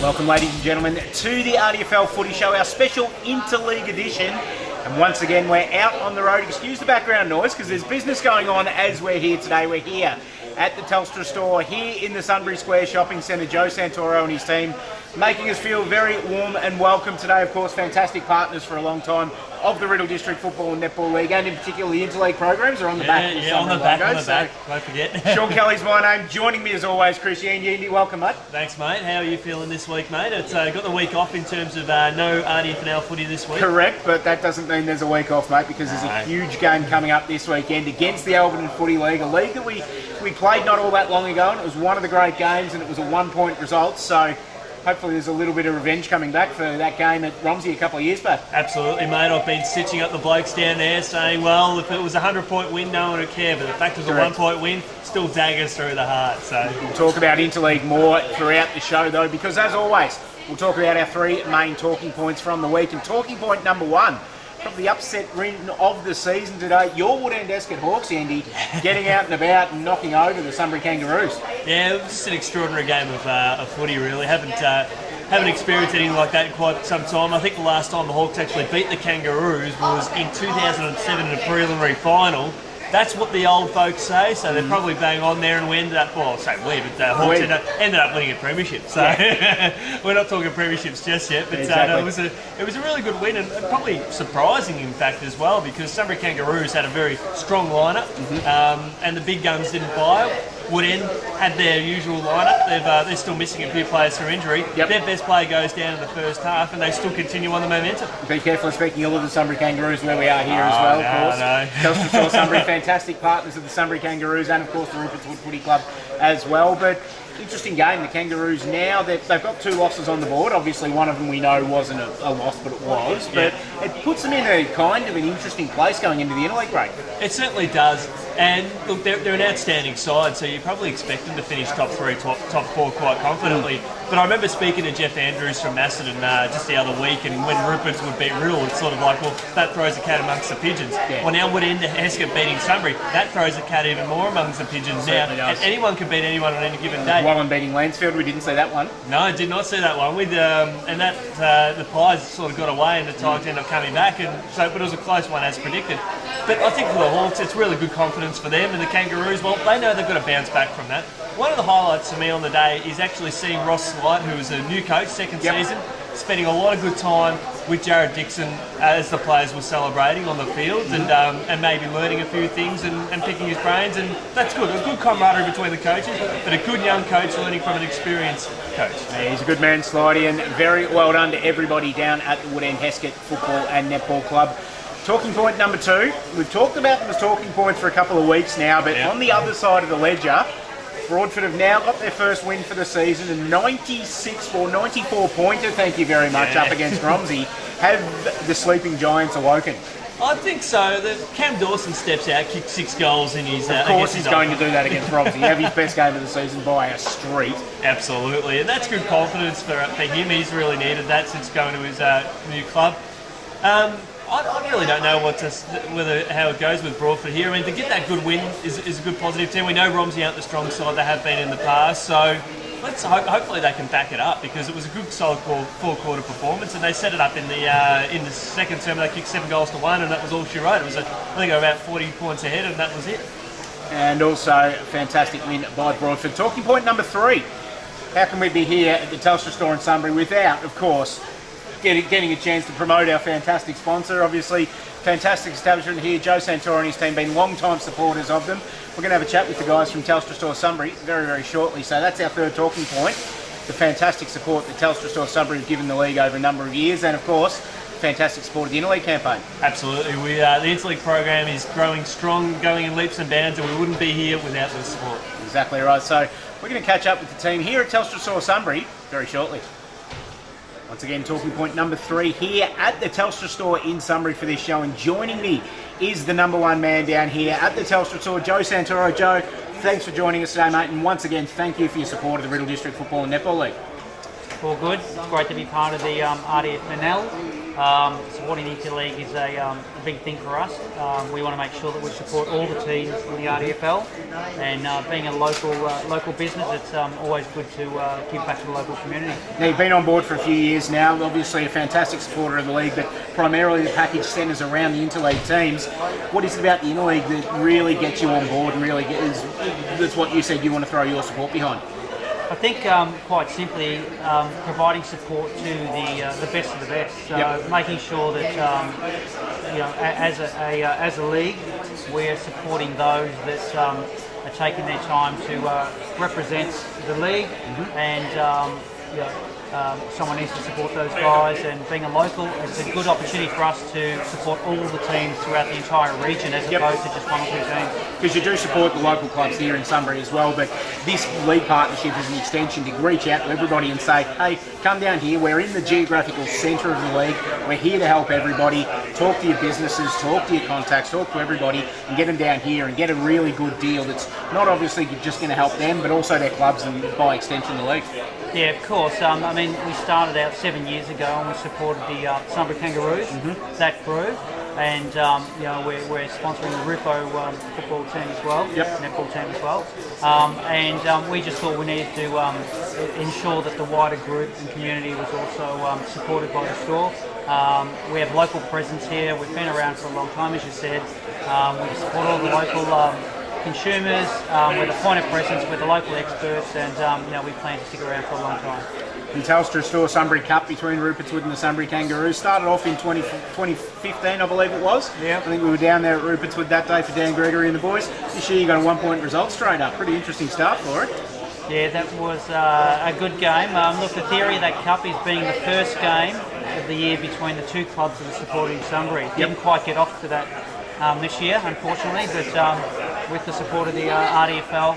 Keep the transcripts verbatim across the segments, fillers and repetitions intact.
Welcome, ladies and gentlemen, to the R D F L Footy Show, our special interleague edition. And once again, we're out on the road. Excuse the background noise, because there's business going on as we're here today. We're here at the Telstra Store, here in the Sunbury Square Shopping Centre. Joe Santoro and his team making us feel very warm and welcome today. Of course, fantastic partners for a long time of the Riddell District Football and Netball League, and in particular the interleague programs are on the yeah, back. Yeah, yeah, on the back, logos, on the back, so don't forget. Sean Kelly's my name. Joining me as always, Chris Yeen Yeendi. Welcome, mate. Thanks, mate. How are you feeling this week, mate? It's uh, got the week off in terms of uh, no R D F L footy this week. Correct, but that doesn't mean there's a week off, mate, because no. there's a huge game coming up this weekend against the Alberton Footy League, a league that we, we played not all that long ago, and it was one of the great games, and it was a one-point result, so hopefully there's a little bit of revenge coming back for that game at Romsey a couple of years back. Absolutely, mate. I've been stitching up the blokes down there saying, well, if it was a hundred-point win, no one would care. But the fact it was a one-point win still daggers through the heart. So we'll talk about interleague more throughout the show, though, because, as always, we'll talk about our three main talking points from the week. And talking point number one, probably the upset win of the season today, your Woodend Escort Hawks, Andy, getting out and about and knocking over the Sunbury Kangaroos. Yeah, it was just an extraordinary game of, uh, of footy, really. Haven't uh, haven't experienced anything like that in quite some time. I think the last time the Hawks actually beat the Kangaroos was in two thousand seven in a preliminary final. That's what the old folks say, so they're probably bang on there, and we ended up, well, I'll say we, but the Hawks ended up, ended up winning a premiership, so yeah. We're not talking premierships just yet, but exactly. uh, no, it, was a, it was a really good win, and probably surprising, in fact, as well, because Sunbury Kangaroos had a very strong lineup, mm-hmm. um, and the big guns didn't buy it. Woodend had their usual lineup. They've, uh, they're still missing a few players through injury. Yep. Their best player goes down in the first half, and they still continue on the momentum. Be careful speaking ill of the Sunbury Kangaroos, where we are here oh, as well, of no, course. No. Telstra Store Sunbury, fantastic partners of the Sunbury Kangaroos, and of course the Rupertswood Footy Club as well. But interesting game, the Kangaroos now. They've got two losses on the board. Obviously, one of them we know wasn't a, a loss, but it was. But yeah. It puts them in a kind of an interesting place going into the interleague break. It certainly does. And look, they're, they're an outstanding side, so you probably expect them to finish top three, top, top four quite confidently. Mm. But I remember speaking to Jeff Andrews from Macedon uh, just the other week, and when Ruperts would beat Riddell, it's sort of like, well, that throws a cat amongst the pigeons. Yeah. Well, now Woodend Heskett beating Sunbury, that throws a cat even more amongst the pigeons now. And anyone can beat anyone on any given day. While I'm beating Lansfield, we didn't see that one. No, I did not see that one. With um, and that uh, the Pies sort of got away, and the Tigers mm. ended up coming back, and so but it was a close one as predicted. But I think for the Hawks, it's really good confidence for them, and the Kangaroos, well, they know they've got to bounce back from that. One of the highlights for me on the day is actually seeing Ross Slide, who is a new coach, second yep. season, spending a lot of good time with Jared Dixon as the players were celebrating on the field, and um, and maybe learning a few things and, and picking his brains, and that's good. A good camaraderie between the coaches, but a good young coach learning from an experienced coach. Yeah, he's a good man, Slidey, and very well done to everybody down at the Woodend Heskett Football and Netball Club. Talking point number two, we've talked about them as talking points for a couple of weeks now, but yeah. on the other side of the ledger, Broadford have now got their first win for the season, a ninety-six or ninety-four pointer, thank you very much, yeah. up against Romsey. Have the sleeping giants awoken? I think so. The Cam Dawson steps out, kicks six goals in his... Uh, of course he's going to do that against Romsey. Have his best game of the season by a street. Absolutely, and that's good confidence for, for him. He's really needed that since going to his uh, new club. Um, I really don't know what to, whether how it goes with Broadford here. I mean, to get that good win is, is a good positive team. We know Romsey aren't the strong side they have been in the past, so let's hope, hopefully they can back it up, because it was a good solid four-quarter performance, and they set it up in the uh, in the second term. They kicked seven goals to one, and that was all she wrote. It was, a, I think, about forty points ahead, and that was it. And also a fantastic win by Broadford. Talking point number three. How can we be here at the Telstra Store in Sunbury without, of course, getting a chance to promote our fantastic sponsor? Obviously, fantastic establishment here. Joe Santoro and his team been long-time supporters of them. We're going to have a chat with the guys from Telstra Store Sunbury very, very shortly. So that's our third talking point. The fantastic support that Telstra Store Sunbury have given the league over a number of years, and of course, fantastic support of the interleague campaign. Absolutely, we uh, the interleague program is growing strong, going in leaps and bounds, and we wouldn't be here without the support. Exactly right. So we're going to catch up with the team here at Telstra Store Sunbury very shortly. Once again, talking point number three here at the Telstra Store in Sunbury for this show. And joining me is the number one man down here at the Telstra Store, Joe Santoro. Joe, thanks for joining us today, mate. And once again, thank you for your support of the Riddell District Football and Netball League. All good. It's great to be part of the um, R D F N L. Um, supporting the Interleague is a, um, a big thing for us. Um, we want to make sure that we support all the teams in the R D F L, and uh, being a local uh, local business, it's um, always good to uh, give back to the local community. Now, you've been on board for a few years now, obviously a fantastic supporter of the league, but primarily the package centres around the Interleague teams. What is it about the Interleague that really gets you on board and really get, is that's what you said you want to throw your support behind? I think um, quite simply um, providing support to the uh, the best of the best. So yep. Making sure that um, you know, as a, a uh, as a league, we're supporting those that um, are taking their time to uh, represent the league, mm-hmm. and um, you know, um, someone needs to support those guys. And being a local, it's a good opportunity for us to support all the teams throughout the entire region, as yep. opposed to just one or two teams. Because you do support the local clubs here in Sunbury as well, but this league partnership is an extension to reach out to everybody and say, hey, come down here, we're in the geographical centre of the league, we're here to help everybody, talk to your businesses, talk to your contacts, talk to everybody, and get them down here and get a really good deal that's not obviously just going to help them, but also their clubs and by extension the league. Yeah, of course. Um, I mean, we started out seven years ago and we supported the uh, Sunbury Kangaroos, mm-hmm. that grew. And um, you know, we're, we're sponsoring the Rupo um, football team as well, yep. netball team as well. Um, and um, we just thought we needed to um, ensure that the wider group and community was also um, supported by the store. Um, we have local presence here. We've been around for a long time, as you said. Um, we support all the local um, consumers. Um, we're the point of presence. We're the local experts, and um, you know, we plan to stick around for a long time. The Telstra Store Sunbury Cup between Rupertswood and the Sunbury Kangaroos started off in twenty fifteen, I believe it was. Yeah. I think we were down there at Rupertswood that day for Dan Gregory and the boys. This year you got a one-point result straight up. Pretty interesting start for it. Yeah, that was uh, a good game. Um, look, the theory of that cup is being the first game of the year between the two clubs that are supporting Sunbury. Yep. Didn't quite get off to that um, this year, unfortunately, but um, with the support of the uh, R D F L,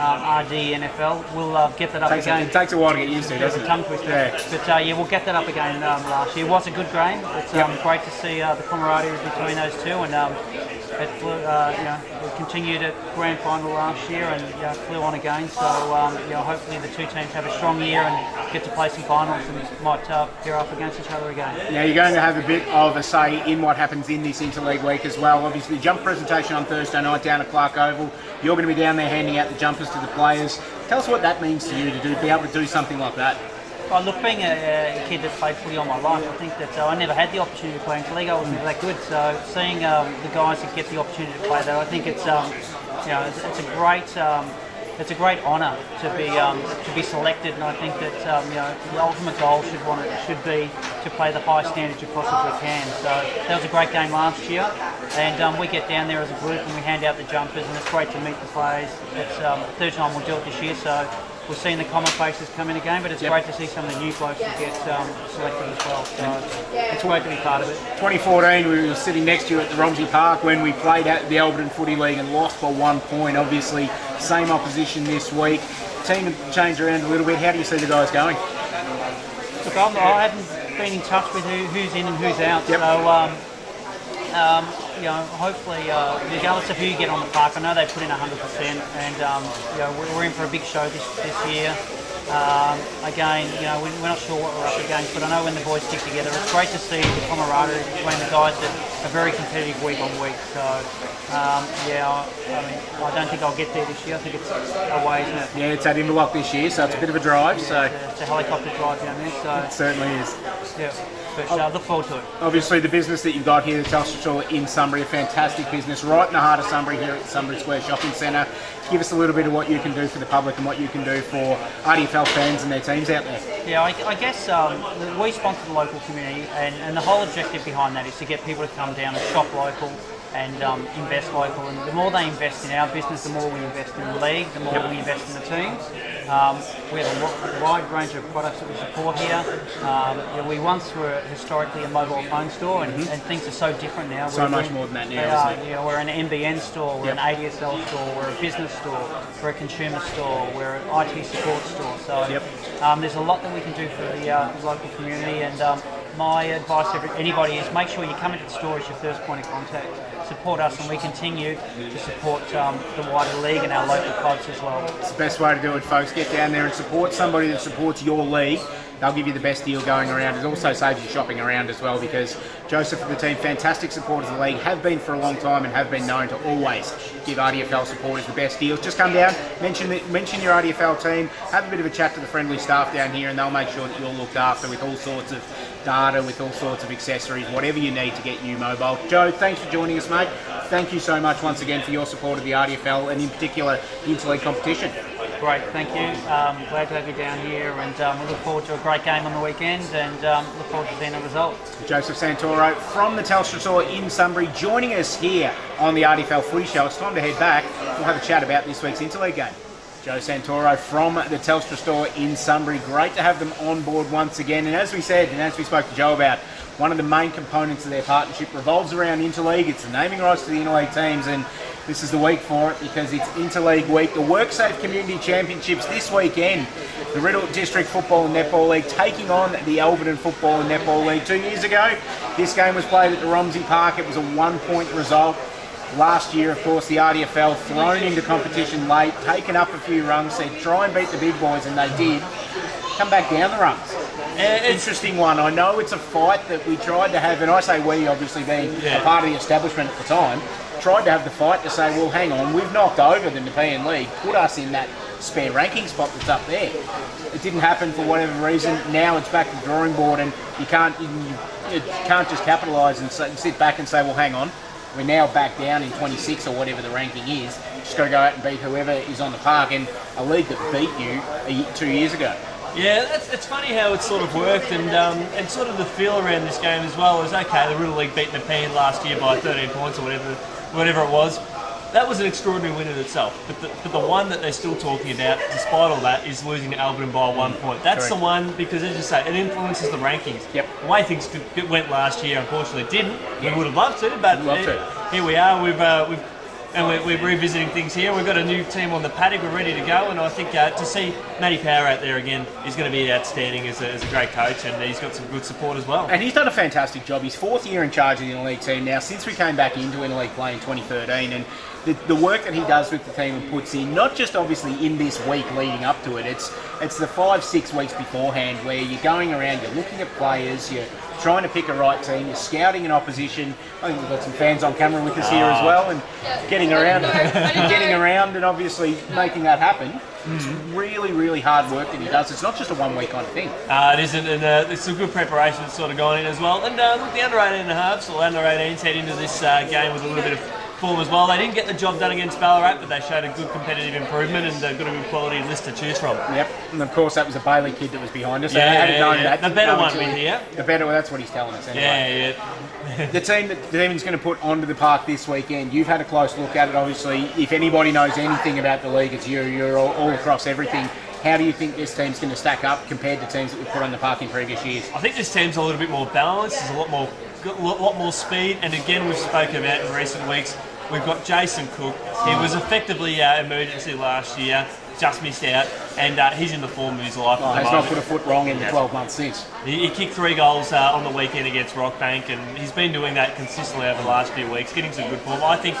Um, R D N F L, we'll uh, get that up takes again. A, it takes a while to get used to, doesn't it? Tongue twister. Yeah. But uh, yeah, we'll get that up again um, last year. It was a good game. It's um, yep. great to see uh, the camaraderie between those two, and um, it flew, uh, you know, we continued at grand final last year and you know, flew on again. So um, you know, hopefully the two teams have a strong year and get to play some finals and might uh, pair up against each other again. Now you're going to have a bit of a say in what happens in this Interleague week as well. Obviously, the jump presentation on Thursday night down at Clark Oval. You're going to be down there handing out the jumpers to the players. Tell us what that means to you to do, be able to do something like that. Well, look, being a, a kid that's played footy all my life, I think that uh, I never had the opportunity to play in the league. I wasn't mm. that good. So seeing um, the guys that get the opportunity to play that, I think it's um, you know, it's, it's a great um, it's a great honour to be um, to be selected. And I think that um, you know, the ultimate goal should want it, should be to play the highest standard you possibly can. So that was a great game last year. And um, we get down there as a group and we hand out the jumpers, and it's great to meet the players. It's um, the third time we'll do it this year, so we're seeing the common faces come in again, but it's yep. great to see some of the new blokes that get um, selected as well. So yeah. it's great to be part of it. twenty fourteen, we were sitting next to you at the Romsey Park when we played at the Alberton Footy League and lost by one point. Obviously, same opposition this week. Team changed around a little bit. How do you see the guys going? Look, I'm, I haven't been in touch with who, who's in and who's out. Yep. So. Um, Um, you know, hopefully, uh, regardless of who you get on the park, I know they put in one hundred percent, and um, you know, we're in for a big show this, this year. Um, again, you know, we're not sure what we're up against, but I know when the boys stick together, it's great to see the camaraderie between the guys that are very competitive week on week. So, um, yeah, I, I mean, I don't think I'll get there this year. I think it's a way, isn't it? Yeah, it's at Inverloch this year, so it's a bit of a drive. Yeah, so it's a, it's a helicopter drive down there. So it certainly is. Yeah. But uh, look forward to it. Obviously, the business that you've got here, the Telstra Store in Sunbury, a fantastic business right in the heart of Sunbury here at Sunbury Square Shopping Centre. Give us a little bit of what you can do for the public and what you can do for R D F L fans and their teams out there. Yeah, I, I guess um, we sponsor the local community, and, and the whole objective behind that is to get people to come down and shop local and um, invest local. And the more they invest in our business, the more we invest in the league, the more yep. we invest in the teams. Um, we have a wide range of products that we support here. Um, you know, we once were historically a mobile phone store, and, mm-hmm. and things are so different now. So we're much in, more than that now, uh, isn't it? You know, we're an M B N store, we're yep. an A D S L store, we're a business store, we're a consumer store, we're an I T support store. So yep. um, there's a lot that we can do for the uh, local community, and um, my advice to anybody is make sure you come into the store as your first point of contact. Support us, and we continue to support um, the wider league and our local clubs as well. It's the best way to do it, folks. Get down there and support somebody that supports your league. They'll give you the best deal going around. It also saves you shopping around as well, because Joseph and the team, fantastic supporters of the league, have been for a long time and have been known to always give R D F L supporters the best deals. Just come down, mention mention your R D F L team, have a bit of a chat to the friendly staff down here, and they'll make sure that you're looked after with all sorts of data, with all sorts of accessories, whatever you need to get you mobile. Joe, thanks for joining us, mate. Thank you so much once again for your support of the R D F L and in particular the interleague competition. Great, thank you. Um, glad to have you down here, and um, we look forward to a great game on the weekend, and um, look forward to seeing the results. Joseph Santoro from the Telstra Store in Sunbury joining us here on the R D F L Footy Show. It's time to head back. We'll have a chat about this week's interleague game. Joe Santoro from the Telstra Store in Sunbury. Great to have them on board once again. And as we said, and as we spoke to Joe about, one of the main components of their partnership revolves around interleague. It's the naming rights to the interleague teams, and this is the week for it because it's interleague week. The WorkSafe Community Championships this weekend. The Riddell District Football and Netball League taking on the Alberton Football and Netball League. Two years ago, this game was played at the Romsey Park. It was a one-point result. Last year, of course, the R D F L thrown into competition late, taken up a few runs, said try and beat the big boys, and they did. Come back down the runs. Interesting one. I know it's a fight that we tried to have, and I say we, obviously being yeah. a part of the establishment at the time, tried to have the fight to say, well, hang on, we've knocked over the Nepean League, put us in that spare ranking spot that's up there. It didn't happen for whatever reason. Now it's back to the drawing board, and you can't, you, you can't just capitalise and sit back and say, well, hang on, we're now back down in twenty-six or whatever the ranking is. Just got to go out and beat whoever is on the park, and a league that beat you two years ago. Yeah, that's, it's funny how it sort of worked, and um, and sort of the feel around this game as well was, okay, the Riddell League beat Nepean last year by thirteen points or whatever whatever it was. That was an extraordinary win in itself, but the, but the one that they're still talking about, despite all that, is losing to Alberton by one point. That's correct. The one, because as you say, it influences the rankings. Yep. The way things did, went last year, unfortunately, it didn't. Yeah. We would have loved to, but love it, to. Here we are. We've uh, we've and we're, we're revisiting things here. We've got a new team on the paddock. We're ready to go, and I think uh, to see Matty Power out there again is going to be outstanding as a, as a great coach, and he's got some good support as well. And he's done a fantastic job. He's fourth year in charge of the interleague team now since we came back into interleague play in twenty thirteen, and The, the work that he does with the team and puts in, not just obviously in this week leading up to it, it's it's the five, six weeks beforehand where you're going around, you're looking at players, you're trying to pick a right team, you're scouting an opposition. I think we've got some fans on camera with us here as well, and getting around, getting around and obviously making that happen. It's really, really hard work that he does. It's not just a one-week kind of thing. Uh, it isn't, and uh, it's some good preparation that's sort of gone in as well. And uh, look, the under eighteen and a half, so the under eighteens head into this uh, game with a little bit of form as well. They didn't get the job done against Ballarat, but they showed a good competitive improvement and a good quality list to choose from. Yep, and of course that was a Bailey kid that was behind us. So yeah, yeah, known yeah. That the better one win here. The better, well, that's what he's telling us anyway. Yeah, yeah. The team that the Demon's going to put onto the park this weekend, you've had a close look at it, obviously. If anybody knows anything about the league, it's you. You're all, all across everything. How do you think this team's going to stack up compared to teams that we've put on the park in previous years? I think this team's a little bit more balanced. There's a lot more, a lot more speed, and again, we've spoken about in recent weeks. We've got Jason Cook. He was effectively uh, emergency last year, just missed out, and uh, he's in the form of his life. Oh, he's not put a foot wrong in the twelve months since. He, he kicked three goals uh, on the weekend against Rockbank, and he's been doing that consistently over the last few weeks, getting some good form. I think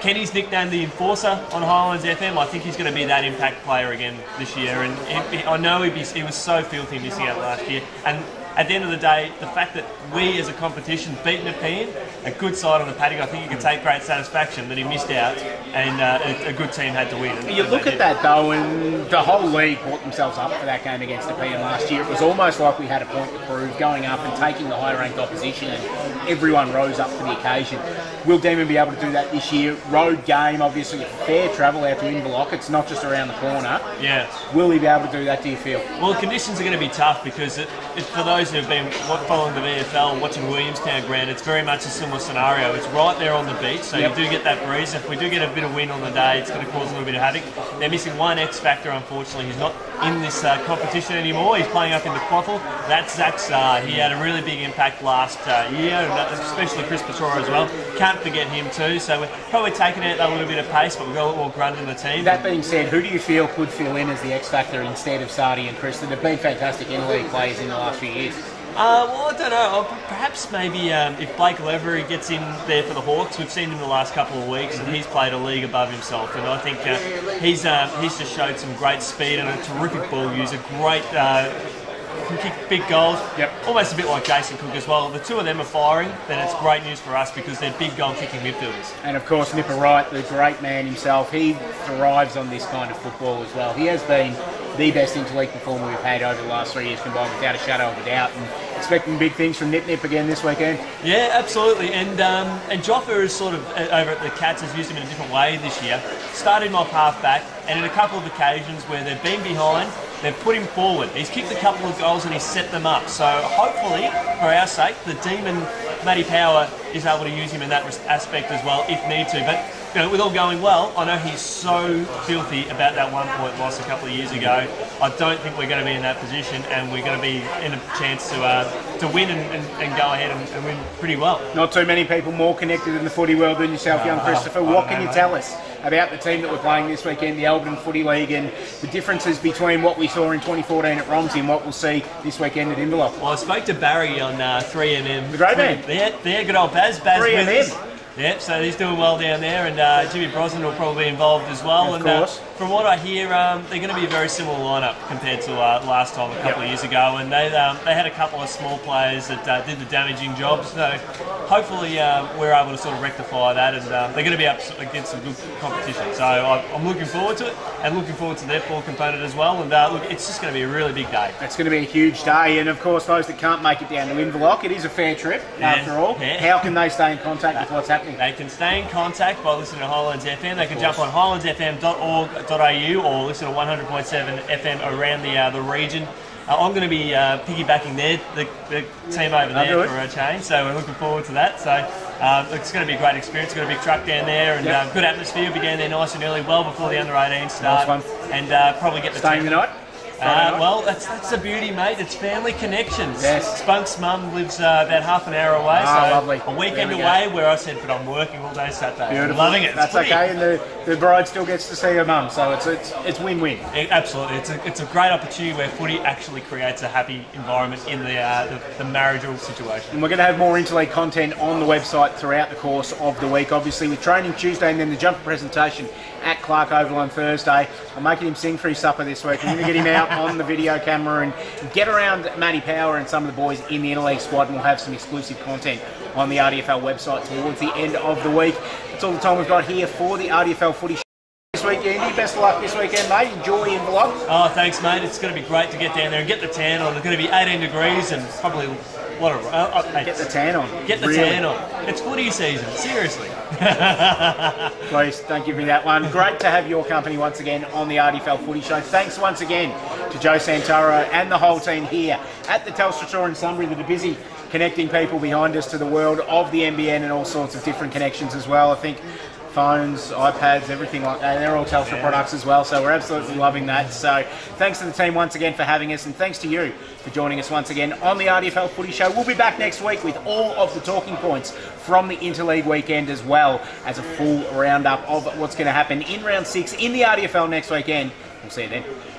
Kenny's nicknamed the Enforcer on Highlands F M. I think he's going to be that impact player again this year, and he, he, I know he'd be, he was so filthy missing out last year. And at the end of the day, the fact that we as a competition beat Nepean, a good side on the paddock, I think you can take great satisfaction that he missed out, and uh, a, a good team had to win. You look at that though, and the whole league brought themselves up for that game against Nepean last year. It was almost like we had a point to prove, going up and taking the high-ranked opposition, and everyone rose up for the occasion. Will Demon be able to do that this year? Road game, obviously, fair travel out to Inverloch. It's not just around the corner. Yeah. Will he be able to do that, do you feel? Well, the conditions are going to be tough because it, it, for those who have been following the V F L, watching Williamstown Grand, it's very much a similar scenario. It's right there on the beach, so yep. you do get that breeze. If we do get a bit of wind on the day, it's going to cause a little bit of havoc. They're missing one X factor, unfortunately. He's not in this uh, competition anymore. He's playing up in the Quaffle. That's Zach Sarr. He had a really big impact last uh, year, especially Chris Petora as well. Can't forget him too. So we're probably taking out that little bit of pace, but we've got a lot more grunt in the team. That being said, who do you feel could fill in as the X factor instead of Sardi and Chris? They've been fantastic interleague players in the last few years. Uh, well, I don't know. Perhaps maybe um, if Blake Levery gets in there for the Hawks, we've seen him the last couple of weeks, and he's played a league above himself. And I think uh, he's um, he's just showed some great speed and a terrific ball user, great uh, can kick big goals. Yep. Almost a bit like Jason Cook as well. If the two of them are firing, then it's great news for us because they're big goal-kicking midfielders. And of course, Nipper Wright, the great man himself, he thrives on this kind of football as well. He has been the best interleague performer we've had over the last three years combined, without a shadow of a doubt. And expecting big things from Nip Nip again this weekend. Yeah, absolutely. And um, and Joffa is sort of uh, over at the Cats has used him in a different way this year. Started him off half back, and in a couple of occasions where they've been behind, they've put him forward. He's kicked a couple of goals and he's set them up. So hopefully, for our sake, the demon Matty Power is able to use him in that aspect as well, if need to. But you know, with all going well, I know he's so filthy about that one-point loss a couple of years ago. I don't think we're going to be in that position, and we're going to be in a chance to uh, to win and, and, and go ahead and, and win pretty well. Not too many people more connected in the footy world than yourself, no, young Christopher. What know, can you mate. tell us about the team that we're playing this weekend, the Alberton Footy League, and the differences between what we saw in twenty fourteen at Romsey and what we'll see this weekend at Inverloch? Well, I spoke to Barry on uh, three M M. The great man. There, there, good old Baz. Baz three M M. Yep, so he's doing well down there, and uh, Jimmy Brosnan will probably be involved as well. Of and, course. Uh, from what I hear, um, they're going to be a very similar lineup compared to uh, last time a couple yep. of years ago, and they um, they had a couple of small players that uh, did the damaging jobs. So hopefully uh, we're able to sort of rectify that, and uh, they're going to be up against some good competition. So I'm looking forward to it, and looking forward to their ball component as well. And uh, look, it's just going to be a really big day. It's going to be a huge day, and of course those that can't make it down to Inverloch, it is a fair trip yeah. after all. Yeah. How can they stay in contact with what's happening? They can stay in contact by listening to Highlands F M. They can jump on highlands f m dot org dot a u or listen to one hundred point seven F M around the uh, the region. Uh, I'm going to be uh, piggybacking their, the, the team over there for a change, so we're looking forward to that. So uh, it's going to be a great experience. We've got a big truck down there and yep. uh, good atmosphere. We'll be down there nice and early, well before the under eighteens start. Nice one. And uh, probably get the Staying team. the night? Uh, well, that's that's the beauty, mate. It's family connections. Yes. Spunk's mum lives uh, about half an hour away, ah, so lovely. a weekend we away where I said, but I'm working all day Saturday. Beautiful. Loving it. That's it's okay, and the, the bride still gets to see her mum, so it's it's it's win-win. It, absolutely, it's a it's a great opportunity where footy actually creates a happy environment in the uh, the, the marital situation. And we're going to have more interleague content on the website throughout the course of the week. Obviously, with training Tuesday and then the jumper presentation at Clark Oval on Thursday. I'm making him sing through supper this week. I'm going to get him out on the video camera and get around Matty Power and some of the boys in the interleague squad, and we'll have some exclusive content on the R D F L website towards the end of the week. That's all the time we've got here for the R D F L Footy Show this week, Andy. Best of luck this weekend, mate. Enjoy Inverloch. Oh, thanks, mate. It's going to be great to get down there and get the tan on. It's going to be eighteen degrees and probably a lot of... Uh, uh, get the tan on. Get the really? tan on. It's footy season. Seriously. Please, don't give me that one. Great to have your company once again on the R D F L Footy Show. Thanks once again to Joe Santoro and the whole team here at the Telstra Store in Sunbury that are busy connecting people behind us to the world of the N B N and all sorts of different connections as well. I think phones, iPads, everything like that. They're all Telstra yeah. products as well, so we're absolutely loving that. So thanks to the team once again for having us, and thanks to you for joining us once again on the R D F L Footy Show. We'll be back next week with all of the talking points from the Interleague weekend, as well as a full roundup of what's going to happen in round six in the R D F L next weekend. We'll see you then.